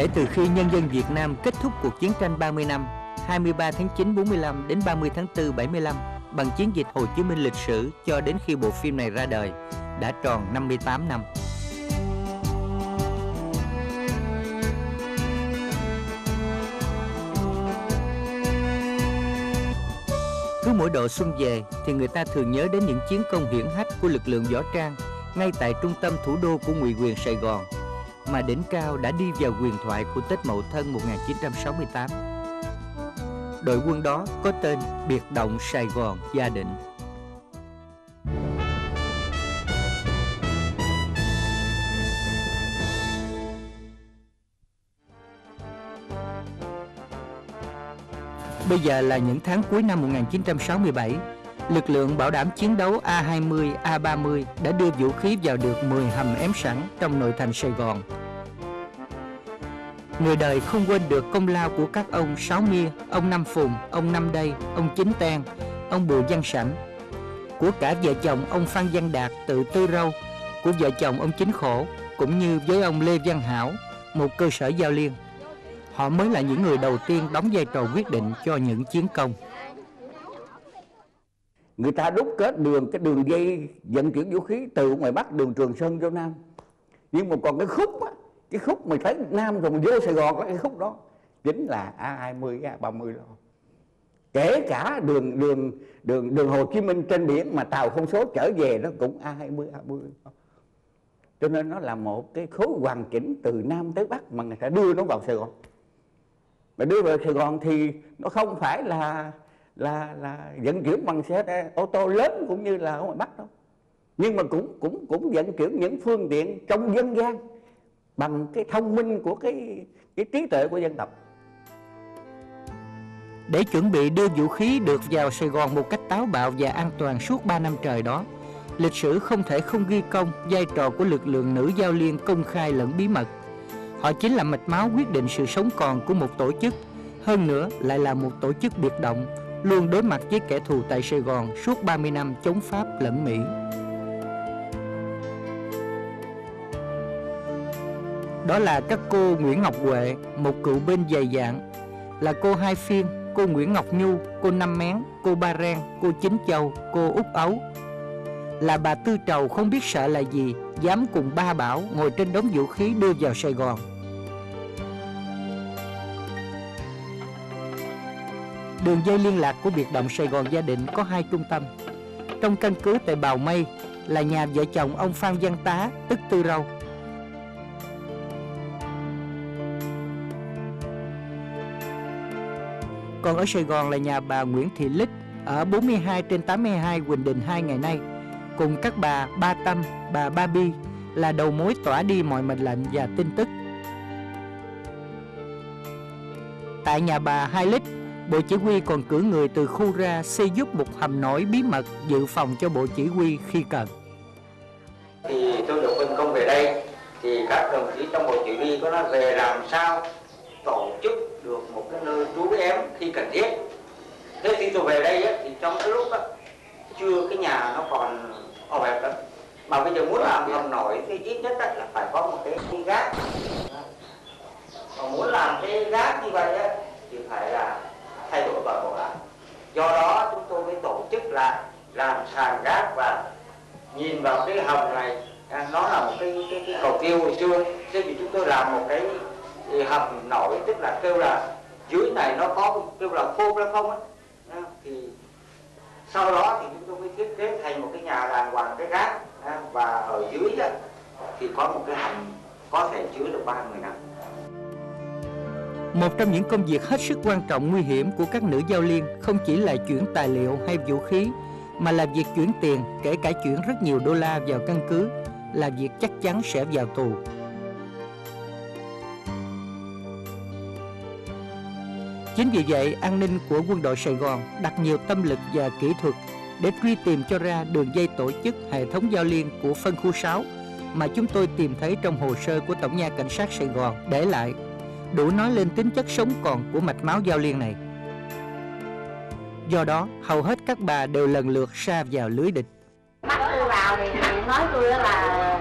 Kể từ khi nhân dân Việt Nam kết thúc cuộc chiến tranh 30 năm, 23 tháng 9 45 đến 30 tháng 4 75, bằng chiến dịch Hồ Chí Minh lịch sử cho đến khi bộ phim này ra đời, đã tròn 58 năm. Cứ mỗi độ xuân về thì người ta thường nhớ đến những chiến công hiển hách của lực lượng võ trang ngay tại trung tâm thủ đô của Ngụy quyền Sài Gòn, mà đỉnh cao đã đi vào huyền thoại của Tết Mậu Thân 1968. Đội quân đó có tên Biệt Động Sài Gòn Gia Định. Bây giờ là những tháng cuối năm 1967, lực lượng bảo đảm chiến đấu A-20, A-30 đã đưa vũ khí vào được 10 hầm ém sẵn trong nội thành Sài Gòn. Người đời không quên được công lao của các ông Sáu Mia, ông Năm Phùng, ông Năm Đây, ông Chính Tèn, ông Bùi Văn Sảnh, của cả vợ chồng ông Phan Văn Đạt tự Tư Râu, của vợ chồng ông Chính Khổ, cũng như với ông Lê Văn Hảo, một cơ sở giao liên. Họ mới là những người đầu tiên đóng vai trò quyết định cho những chiến công. Người ta đúc kết cái đường dây vận chuyển vũ khí từ ngoài Bắc đường Trường Sơn vô Nam. Nhưng mà còn cái khúc mà thấy Nam rồi vô Sài Gòn, cái khúc đó chính là A20, A30 đó. Kể cả đường Hồ Chí Minh trên biển mà tàu không số trở về nó cũng A20, A30. Cho nên nó là một cái khối hoàn chỉnh từ Nam tới Bắc mà người ta đưa nó vào Sài Gòn. Mà đưa vào Sài Gòn thì nó không phải là vận chuyển bằng xe ô tô lớn cũng như là ở ngoài Bắc đâu, nhưng mà cũng vận chuyển những phương tiện trong dân gian bằng cái thông minh của cái trí tuệ của dân tộc. Để chuẩn bị đưa vũ khí được vào Sài Gòn một cách táo bạo và an toàn suốt 3 năm trời đó, lịch sử không thể không ghi công vai trò của lực lượng nữ giao liên công khai lẫn bí mật. Họ chính là mạch máu quyết định sự sống còn của một tổ chức, hơn nữa lại là một tổ chức biệt động, luôn đối mặt với kẻ thù tại Sài Gòn suốt 30 năm chống Pháp lẫn Mỹ. Đó là các cô Nguyễn Ngọc Huệ, một cựu binh dày dạn, là cô Hai Phiên, cô Nguyễn Ngọc Nhu, cô Năm Mén, cô Ba Ren, cô Chính Châu, cô Úc Ấu. Là bà Tư Trầu không biết sợ là gì, dám cùng ba Bảo ngồi trên đống vũ khí đưa vào Sài Gòn. Đường dây liên lạc của biệt động Sài Gòn Gia Định có hai trung tâm. Trong căn cứ tại Bàu Mây là nhà vợ chồng ông Phan Văn Tá, tức Tư Râu. Còn ở Sài Gòn là nhà bà Nguyễn Thị Lịch ở 42/82 Quỳnh Đình 2 ngày nay, cùng các bà Ba Tâm, bà Ba Bi là đầu mối tỏa đi mọi mệnh lệnh và tin tức. Tại nhà bà Hai Lịch, Bộ Chỉ huy còn cử người từ khu ra xây giúp một hầm nổi bí mật dự phòng cho Bộ Chỉ huy khi cần. Thì tôi được phân công về đây, thì các đồng chí trong Bộ Chỉ huy có nói về làm sao tổ chức được một cái nơi trú ém khi cần thiết. Thế khi tôi về đây thì trong cái lúc đó, chưa cái nhà nó còn ổ hẹp lắm. Mà bây giờ muốn làm hầm nổi thì ít nhất là phải có một cái gác. Mà muốn làm cái gác như vậy thì phải là thay đổi toàn bộ lại. Do đó chúng tôi mới tổ chức là làm sàn gác và nhìn vào cái hầm này, nó là một cái cầu tiêu hồi xưa. Thế thì chúng tôi làm một cái hầm nổi, tức là kêu là dưới này nó có kêu là khô ra không á. Thì sau đó thì chúng tôi mới thiết kế thành một cái nhà đàng hoàng, cái gác, và ở dưới đó thì có một cái hầm có thể chứa được 30 năm. Một trong những công việc hết sức quan trọng nguy hiểm của các nữ giao liên không chỉ là chuyển tài liệu hay vũ khí, mà là việc chuyển tiền, kể cả chuyển rất nhiều đô la vào căn cứ, là việc chắc chắn sẽ vào tù. Chính vì vậy, an ninh của quân đội Sài Gòn đặt nhiều tâm lực và kỹ thuật để truy tìm cho ra đường dây tổ chức hệ thống giao liên của phân khu 6 mà chúng tôi tìm thấy trong hồ sơ của Tổng nha Cảnh sát Sài Gòn để lại. Đủ nói lên tính chất sống còn của mạch máu giao liên này. Do đó, hầu hết các bà đều lần lượt sa vào lưới địch. Bắt tôi vào thì nói tôi là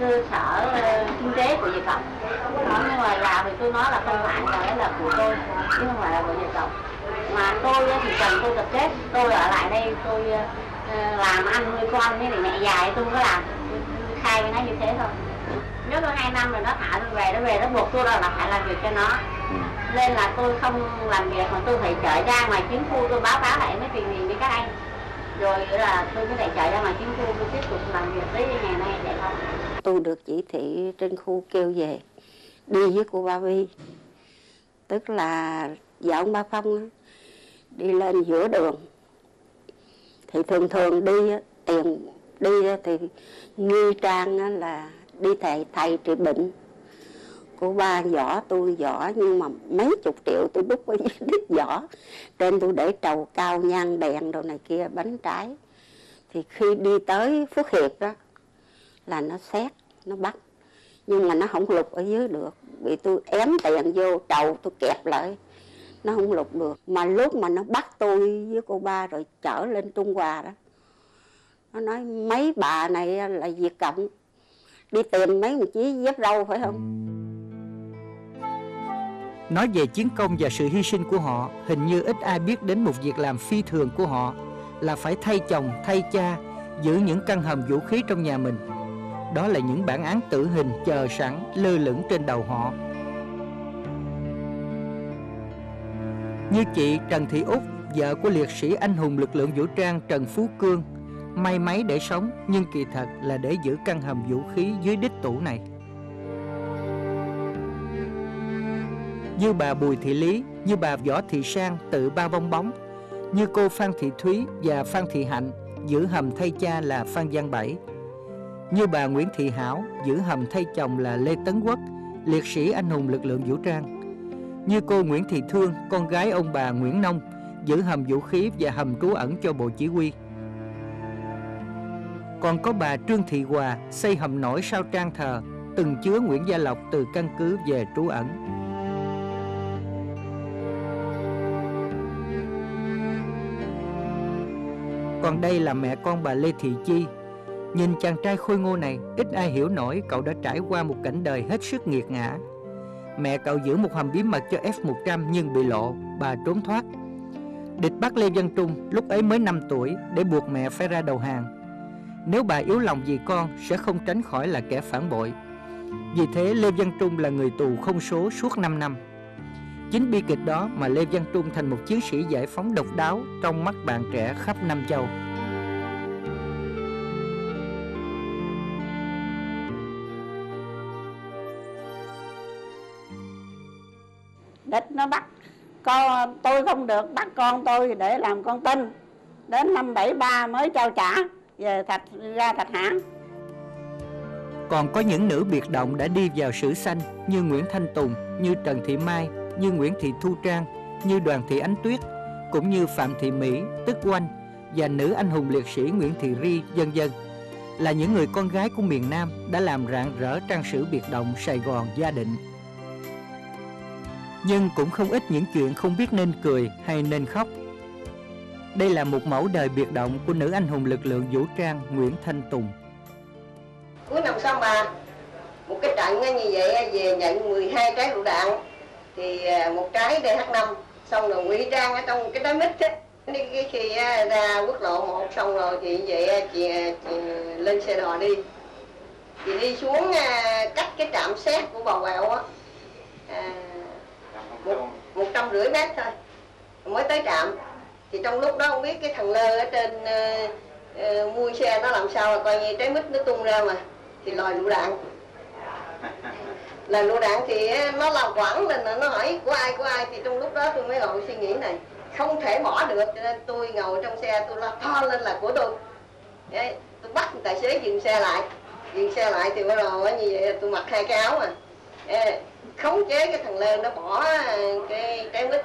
cơ sở kinh tế của dân tộc. Nhưng mà làm thì tôi nói là không phải là của tôi, chứ không phải là của dân tộc. Mà tôi thì chồng tôi tập kết, tôi ở lại đây tôi làm ăn nuôi con với mẹ già, tôi không có làm, khai với nó như thế thôi. Nếu tôi 2 năm rồi nó thả tôi về, nó buộc tôi là phải làm việc cho nó. Nên là tôi không làm việc mà tôi phải trở ra ngoài chiến khu, tôi báo cáo lại mấy tình hình với các anh. Rồi là tôi mới lại trở ra ngoài chiến khu, tôi tiếp tục làm việc tới ngày nay để không. Tôi được chỉ thị trên khu kêu về, đi với cô Ba Bi. Tức là vợ ông Ba Phong đi lên giữa đường. Thì thường thường đi, tiền đi thì nghi trang là đi thầy trị bệnh. Cô Ba giỏ, tôi giỏ, nhưng mà mấy chục triệu tôi đút với đít giỏ. Trên tôi để trầu cao, nhang đèn, đồ này kia, bánh trái. Thì khi đi tới Phước Hiệp đó, là nó xét, nó bắt. Nhưng mà nó không lục ở dưới được. Vì tôi ém tiền vô, trầu tôi kẹp lại, nó không lục được. Mà lúc mà nó bắt tôi với cô Ba rồi chở lên Trung Hòa đó, nó nói mấy bà này là Việt Cộng, đi tìm mấy đồng chí giáp râu phải không? Nói về chiến công và sự hy sinh của họ, hình như ít ai biết đến một việc làm phi thường của họ là phải thay chồng, thay cha, giữ những căn hầm vũ khí trong nhà mình. Đó là những bản án tử hình chờ sẵn lơ lửng trên đầu họ. Như chị Trần Thị Út, vợ của liệt sĩ anh hùng lực lượng vũ trang Trần Phú Cương, may máy để sống nhưng kỳ thật là để giữ căn hầm vũ khí dưới đít tủ này. Như bà Bùi Thị Lý, như bà Võ Thị Sang tự ba bong bóng, như cô Phan Thị Thúy và Phan Thị Hạnh giữ hầm thay cha là Phan Văn Bảy, như bà Nguyễn Thị Hảo giữ hầm thay chồng là Lê Tấn Quốc, liệt sĩ anh hùng lực lượng vũ trang, như cô Nguyễn Thị Thương, con gái ông bà Nguyễn Nông giữ hầm vũ khí và hầm trú ẩn cho bộ chỉ huy. Còn có bà Trương Thị Hòa xây hầm nổi sau trang thờ từng chứa Nguyễn Gia Lộc từ căn cứ về trú ẩn. Còn đây là mẹ con bà Lê Thị Chi. Nhìn chàng trai khôi ngô này, ít ai hiểu nổi cậu đã trải qua một cảnh đời hết sức nghiệt ngã. Mẹ cậu giữ một hầm bí mật cho F-100 nhưng bị lộ, bà trốn thoát. Địch bắt Lê Văn Trung lúc ấy mới 5 tuổi để buộc mẹ phải ra đầu hàng. Nếu bà yếu lòng vì con sẽ không tránh khỏi là kẻ phản bội. Vì thế Lê Văn Trung là người tù không số suốt 5 năm. Chính bi kịch đó mà Lê Văn Trung thành một chiến sĩ giải phóng độc đáo trong mắt bạn trẻ khắp Nam Châu. Địch nó bắt con tôi không được, bắt con tôi để làm con tin. Đến năm 73 mới trao trả về Thạch Hãn. Còn có những nữ biệt động đã đi vào sử xanh như Nguyễn Thanh Tùng, như Trần Thị Mai, như Nguyễn Thị Thu Trang, như Đoàn Thị Ánh Tuyết, cũng như Phạm Thị Mỹ, Tức Oanh và nữ anh hùng liệt sĩ Nguyễn Thị Ri, vân vân, là những người con gái của miền Nam đã làm rạng rỡ trang sử biệt động Sài Gòn Gia Định. Nhưng cũng không ít những chuyện không biết nên cười hay nên khóc. Đây là một mẫu đời biệt động của nữ anh hùng lực lượng vũ trang Nguyễn Thanh Tùng. Cuối năm 63, một cái trận như vậy về nhận 12 trái lựu đạn, thì một trái DH5, xong rồi ngụy trang ở trong cái trái mít á. Khi ra quốc lộ 1 xong rồi thì vậy chị lên xe đò đi. Chị đi xuống cách cái trạm xét của Bầu Bèo á, 150 mét thôi, mới tới trạm. Thì trong lúc đó không biết cái thằng Lơ ở trên mua xe nó làm sao, là coi như trái mít nó tung ra mà thì lòi lựu đạn. Là lựu đạn thì nó làm quẳng lên, nó hỏi của ai thì trong lúc đó tôi mới ngồi suy nghĩ này, không thể bỏ được, cho nên tôi ngồi trong xe tôi la to lên là của tôi. Đấy, tôi bắt tài xế dừng xe lại thì bắt đầu như vậy tôi mặc 2 cái áo mà khống chế cái thằng Lê nó bỏ cái trái mít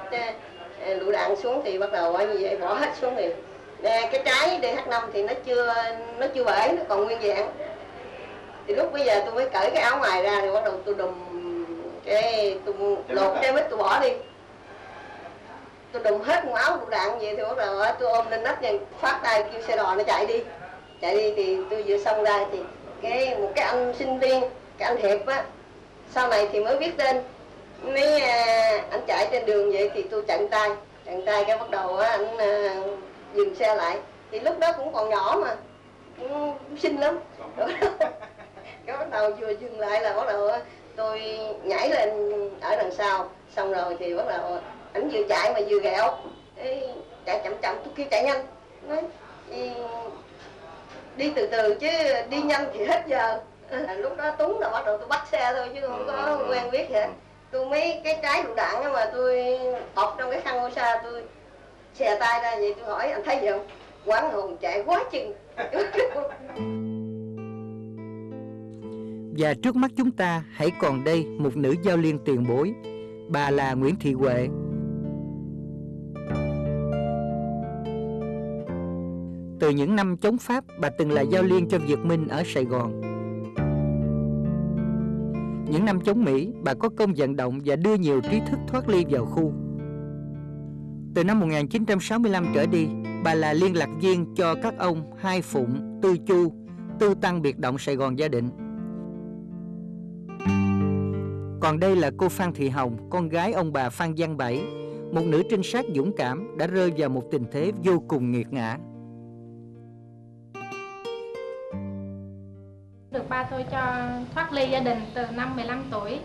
lựu đạn xuống, thì bắt đầu như vậy bỏ hết xuống liền. Cái trái DH5 thì nó chưa bể, nó còn nguyên dạng. Thì lúc bây giờ tôi mới cởi cái áo ngoài ra, rồi bắt đầu tôi đùm cái lột trái mít tôi bỏ đi. Tôi đùm hết một áo lựu đạn vậy, thì bắt đầu tôi ôm lên nách, phát tay kêu xe đò nó chạy đi. Chạy đi thì tôi vừa xong ra thì một cái anh sinh viên, cái anh Hiệp á, sau này thì mới biết tên. Mấy anh chạy trên đường vậy thì tôi chặn tay cái bắt đầu á, anh dừng xe lại. Thì lúc đó cũng còn nhỏ mà, cũng xinh lắm. Cái bắt đầu vừa dừng lại là bắt đầu tôi nhảy lên ở đằng sau. Xong rồi thì bắt đầu ảnh vừa chạy mà vừa ghẹo. Chạy chậm, tôi kêu chạy nhanh. Nói, đi từ từ chứ đi nhanh thì hết giờ. Lúc đó Tuấn là bắt đầu tôi bắt xe thôi chứ không có quen biết gì hết. Tôi mấy cái trái lựu đạn mà tôi bọc trong cái khăn ô sa, tôi xè tay ra vậy, tôi hỏi anh thấy gì không? Quán hồn chạy quá chừng. Và trước mắt chúng ta hãy còn đây một nữ giao liên tiền bối. Bà là Nguyễn Thị Huệ. Từ những năm chống Pháp, bà từng là giao liên cho Việt Minh ở Sài Gòn. Những năm chống Mỹ, bà có công vận động và đưa nhiều trí thức thoát ly vào khu. Từ năm 1965 trở đi, bà là liên lạc viên cho các ông Hai Phụng, Tư Chu, Tư Tăng Biệt Động Sài Gòn Gia Định. Còn đây là cô Phan Thị Hồng, con gái ông bà Phan Văn Bảy, một nữ trinh sát dũng cảm đã rơi vào một tình thế vô cùng nghiệt ngã. Được ba tôi cho thoát ly gia đình từ năm 15 tuổi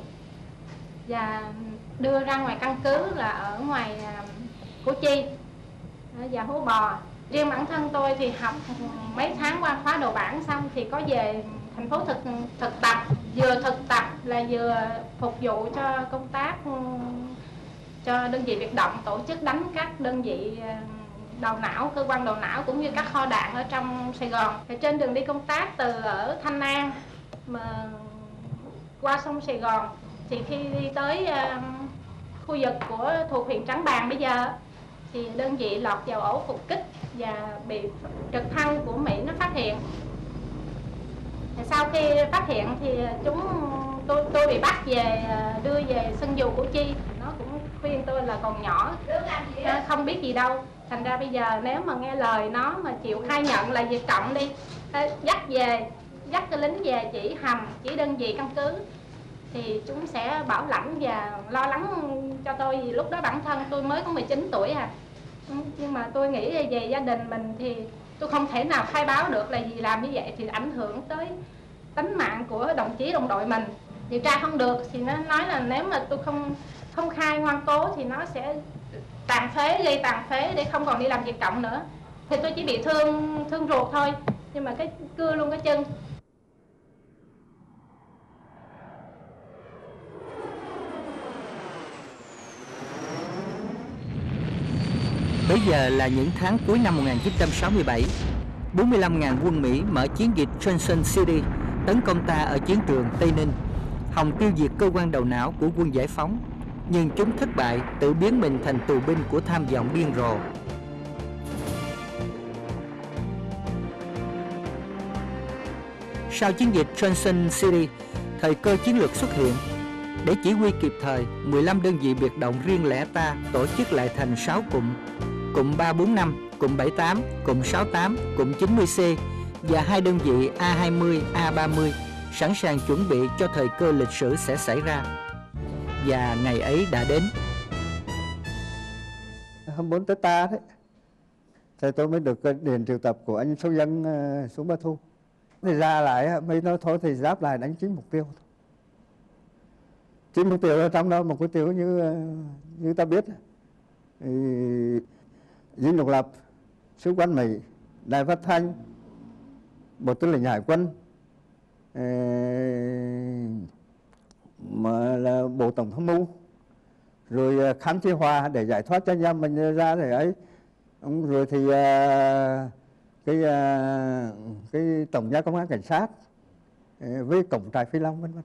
và đưa ra ngoài căn cứ là ở ngoài Củ Chi và Hố Bò. Riêng bản thân tôi thì học mấy tháng qua khóa đầu bảng xong thì có về thành phố thực tập, vừa thực tập là vừa phục vụ cho công tác cho đơn vị biệt động, tổ chức đánh các đơn vị đầu não, cơ quan đầu não cũng như các kho đạn ở trong Sài Gòn. Trên đường đi công tác từ ở Thanh An mà qua sông Sài Gòn thì khi đi tới khu vực của thuộc huyện Trảng Bàng bây giờ thì đơn vị lọt vào ổ phục kích và bị trực thăng của Mỹ nó phát hiện. Sau khi phát hiện thì tôi bị bắt về, đưa về sân dù Củ Chi. Nó cũng khuyên tôi là còn nhỏ, không biết gì đâu. Thành ra bây giờ nếu mà nghe lời nó mà chịu khai nhận là việc trọng đi. Dắt cái lính về chỉ hầm, chỉ đơn vị căn cứ thì chúng sẽ bảo lãnh và lo lắng cho tôi. Vì lúc đó bản thân tôi mới có 19 tuổi à. Nhưng mà tôi nghĩ về gia đình mình thì tôi không thể nào khai báo được, là vì làm như vậy thì ảnh hưởng tới tính mạng của đồng chí đồng đội mình. Điều tra không được thì nó nói là nếu mà tôi không khai ngoan cố thì nó sẽ tàn phế, gây tàn phế để không còn đi làm việc cộng nữa. Thì tôi chỉ bị thương ruột thôi, nhưng mà cái cưa luôn cái chân. Bây giờ là những tháng cuối năm 1967, 45.000 quân Mỹ mở chiến dịch Johnson City tấn công ta ở chiến trường Tây Ninh. Hồng tiêu diệt cơ quan đầu não của quân giải phóng, nhưng chúng thất bại, tự biến mình thành tù binh của tham vọng điên rồ. Sau chiến dịch Johnson City, thời cơ chiến lược xuất hiện. Để chỉ huy kịp thời, 15 đơn vị biệt động riêng lẻ ta tổ chức lại thành 6 cụm. Cụm 345, cụm 78, cụm 68, cụm 90C và 2 đơn vị A20, A30 sẵn sàng chuẩn bị cho thời cơ lịch sử sẽ xảy ra. Và ngày ấy đã đến. Hôm 4 Tết ta đấy, thì tôi mới được điện triệu tập của anh Số Dân xuống Ba Thu. Thì ra lại mới nói thôi thì giáp lại đánh chính mục tiêu. Chính mục tiêu trong đó một cái tiêu như ta biết thì Dinh Độc Lập, Sứ quán Mỹ, Đài Phát Thanh, Bộ Tư lệnh Hải quân, mà là Bộ Tổng tham mưu, rồi khám chế hòa để giải thoát cho nhà mình ra để ấy, rồi thì cái tổng gia công an cảnh sát với cổng trại Phi Long vân vân.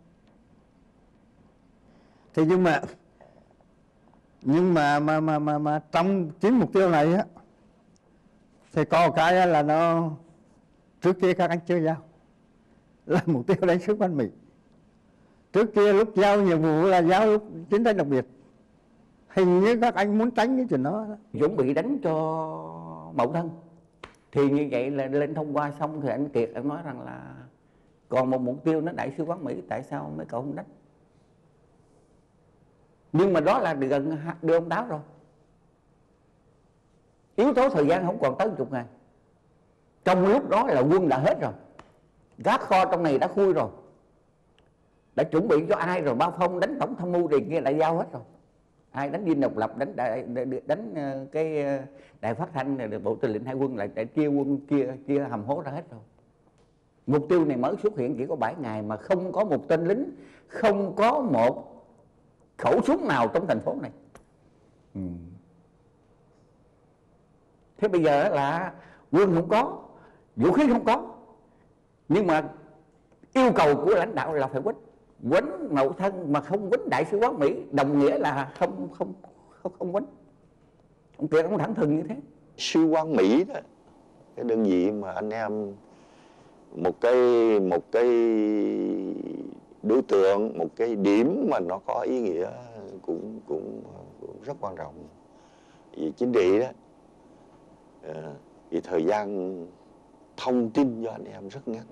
Thì nhưng mà trong chính mục tiêu này á, thì có một cái là nó trước kia các anh chưa giao là mục tiêu đánh sứ quán Mỹ. Trước kia lúc giao nhiệm vụ là giao lúc chiến tranh đặc biệt. Hình như các anh muốn tránh cái chuyện đó. Dũng bị đánh cho Mậu Thân. Thì như vậy là lên thông qua xong thì anh Kiệt nói rằng là Còn một mục tiêu nó đại sứ quán Mỹ, tại sao mấy cậu không đánh? Nhưng mà đó là gần đưa ông Táo rồi. Yếu tố thời gian không còn tới 10 ngày. Trong lúc đó là quân đã hết rồi, các kho trong này đã khui rồi, đã chuẩn bị cho ai rồi, Bao Phong đánh tổng tham mưu thì kia lại giao hết rồi. Ai đánh Dinh Độc Lập, đánh cái Đài Phát Thanh này, Bộ Tư lệnh Hải quân lại để chia quân, chia hầm hố ra hết rồi. Mục tiêu này mới xuất hiện chỉ có 7 ngày mà không có một tên lính, không có một khẩu súng nào trong thành phố này. Thế bây giờ là quân không có, vũ khí không có, nhưng mà yêu cầu của lãnh đạo là phải quýnh Mậu Thân, mà không quýnh đại sứ quán Mỹ đồng nghĩa là không quýnh. Ông Kiệt cũng thẳng thừng như thế. Sứ quán Mỹ đó, cái đơn vị mà anh em một cái đối tượng, một cái điểm mà nó có ý nghĩa cũng rất quan trọng vì chính trị đó. Vì thời gian thông tin cho anh em rất ngắn.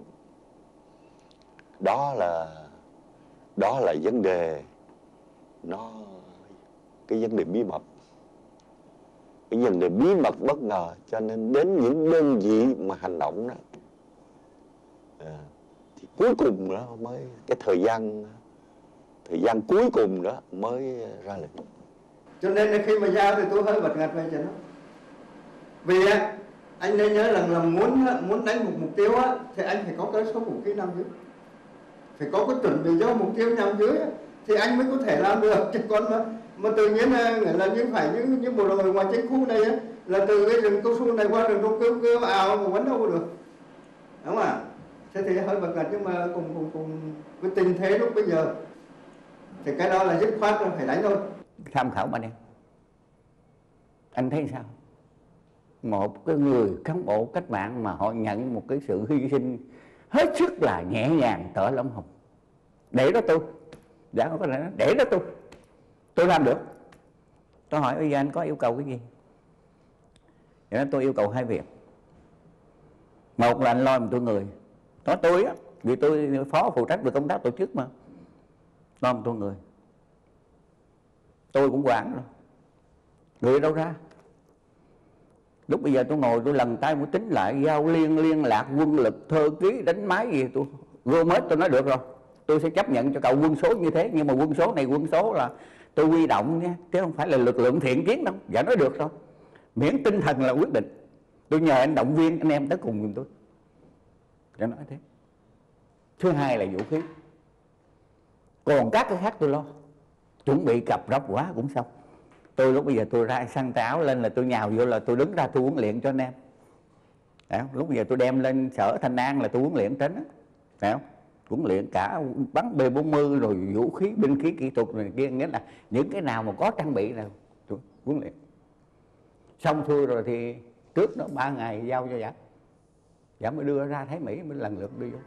Đó là vấn đề, nó cái vấn đề bí mật, cái vấn đề bí mật bất ngờ, cho nên đến những đơn vị mà hành động đó thì cuối cùng đó mới cái thời gian cuối cùng đó mới ra lệnh. Cho nên là khi mà giao thì tôi hơi bật ngặt về cho nó. Vì anh nên nhớ rằng là muốn đánh một mục tiêu á thì anh phải có tới số vũ khí nằm dưới, phải có cái chuẩn bị cho mục tiêu nằm dưới thì anh mới có thể làm được. Chứ còn mà tự nhiên là những bộ đội ngoài chiến khu này á, là từ cái rừng cao su này qua rừng đông kêu kêu ào mà vẫn đâu có được, đúng không ạ? Thế thì hơi bật ngặt, nhưng mà cùng với tình thế lúc bây giờ thì cái đó là dứt khoát là phải đánh thôi. Tham khảo bạn em, anh thấy sao? Một cái người cán bộ cách mạng mà họ nhận một cái sự hy sinh hết sức là nhẹ nhàng tở lông hồng. Để đó tôi, dạ không có lẽ để đó tôi làm được. Tôi hỏi bây giờ anh có yêu cầu cái gì? Thì nói tôi yêu cầu hai việc. Một là anh lo một tôi người, nói tôi á, vì tôi phó phụ trách về công tác tổ chức mà, lo một tôi người, tôi cũng quản rồi, người đâu ra. Lúc bây giờ tôi ngồi tôi lần tay tôi tính lại giao liên lạc quân lực thơ ký đánh máy gì tôi gom hết. Tôi nói được rồi, tôi sẽ chấp nhận cho cậu quân số như thế, nhưng mà quân số này quân số là tôi huy động nha, chứ không phải là lực lượng thiện chiến đâu. Dạ nói được rồi, miễn tinh thần là quyết định. Tôi nhờ anh động viên anh em tới cùng giùm tôi. Dạ nói thế. Thứ hai là vũ khí, còn các cái khác tôi lo, chuẩn bị cặp róc quá cũng xong. Tôi lúc bây giờ tôi ra săn áo lên là tôi nhào vô là tôi đứng ra tôi huấn luyện cho anh em. Đấy, lúc bây giờ tôi đem lên sở Thanh An là tôi huấn luyện đến đó, huấn luyện cả bắn B40 rồi vũ khí binh khí kỹ thuật này kia, nghĩa là những cái nào mà có trang bị là tôi huấn luyện. Xong xuôi rồi thì trước đó 3 ngày giao cho Giả mới đưa ra Thái Mỹ, mới lần lượt đưa vô.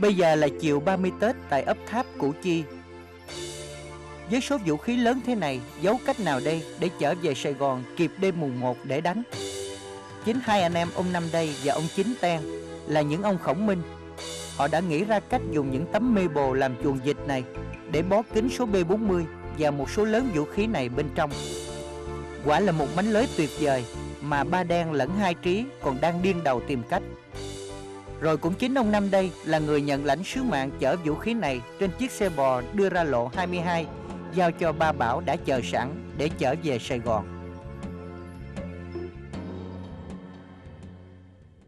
Bây giờ là chiều 30 Tết tại ấp Tháp Củ Chi. Với số vũ khí lớn thế này, giấu cách nào đây để trở về Sài Gòn kịp đêm mùng 1 để đánh? Chính hai anh em ông Năm Đây và ông Chính Tèn là những ông khổng minh. Họ đã nghĩ ra cách dùng những tấm mê bồ làm chuồng vịt này để bó kín số B40 và một số lớn vũ khí này bên trong. Quả là một mánh lưới tuyệt vời mà ba Đen lẫn Hai Trí còn đang điên đầu tìm cách. Rồi cũng chính ông Năm Đây là người nhận lãnh sứ mạng chở vũ khí này trên chiếc xe bò đưa ra lộ 22, giao cho ba Bảo đã chờ sẵn để trở về Sài Gòn.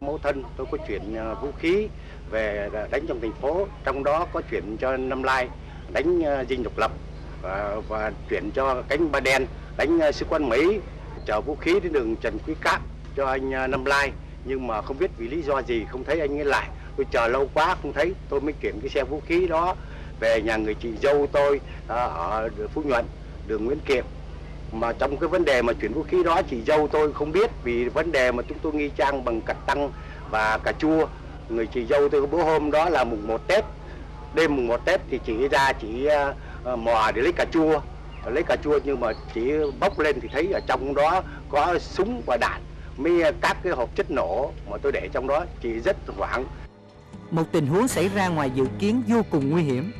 Mẫu Thân tôi có chuyển vũ khí về đánh trong thành phố, trong đó có chuyển cho Năm Lai đánh Dinh Độc Lập và chuyển cho cánh Ba Đen đánh sứ quán Mỹ, chở vũ khí đến đường Trần Quý Cáp cho anh Năm Lai. Nhưng mà không biết vì lý do gì không thấy anh ấy lại, tôi chờ lâu quá không thấy, tôi mới chuyển cái xe vũ khí đó về nhà người chị dâu tôi ở Phú Nhuận, đường Nguyễn Kiệm. Mà trong cái vấn đề mà chuyển vũ khí đó, chị dâu tôi không biết, vì vấn đề mà chúng tôi nghi trang bằng cạch tăng và cà chua. Người chị dâu tôi bữa hôm đó là mùng 1 Tết, đêm mùng 1 Tết thì chị ra chị mò để lấy cà chua, nhưng mà chị bốc lên thì thấy ở trong đó có súng và đạn, mấy các cái hộp chất nổ mà tôi để trong đó, chị rất hoảng. Một tình huống xảy ra ngoài dự kiến vô cùng nguy hiểm,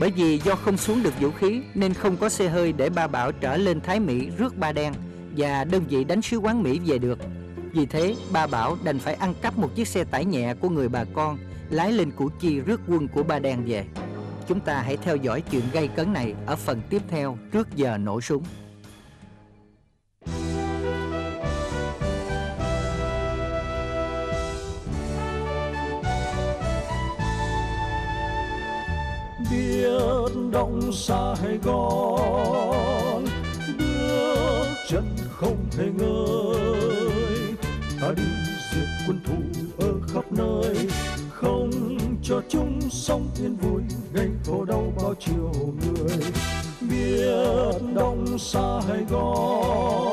bởi vì do không xuống được vũ khí nên không có xe hơi để Ba Bảo trở lên Thái Mỹ rước Ba Đen và đơn vị đánh sứ quán Mỹ về được. Vì thế Ba Bảo đành phải ăn cắp một chiếc xe tải nhẹ của người bà con, lái lên Củ Chi rước quân của Ba Đen về. Chúng ta hãy theo dõi chuyện gay cấn này ở phần tiếp theo Trước Giờ Nổ Súng. Biệt động Sài Gòn, bước chân không hề ngơi. Ta đi diệt quân thù ở khắp nơi, không cho chúng sống yên vui, gây khổ đau bao chiều người. Biệt động Sài Gòn.